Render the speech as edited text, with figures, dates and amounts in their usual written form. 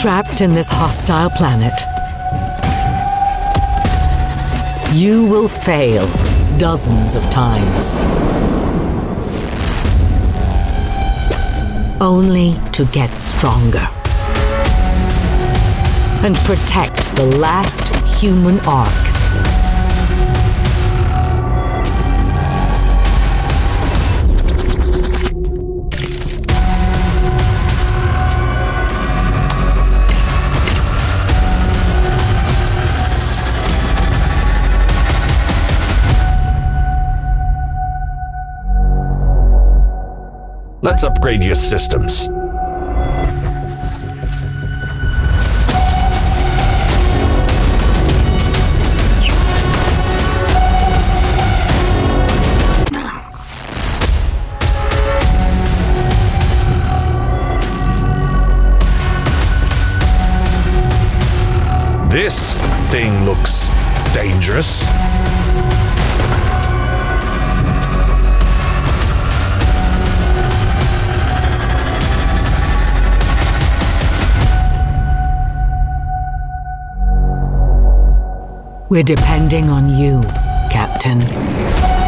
trapped in this hostile planet. You will fail dozens of times. Only to get stronger. And protect the last human arc. Let's upgrade your systems. This thing looks dangerous. We're depending on you, Captain.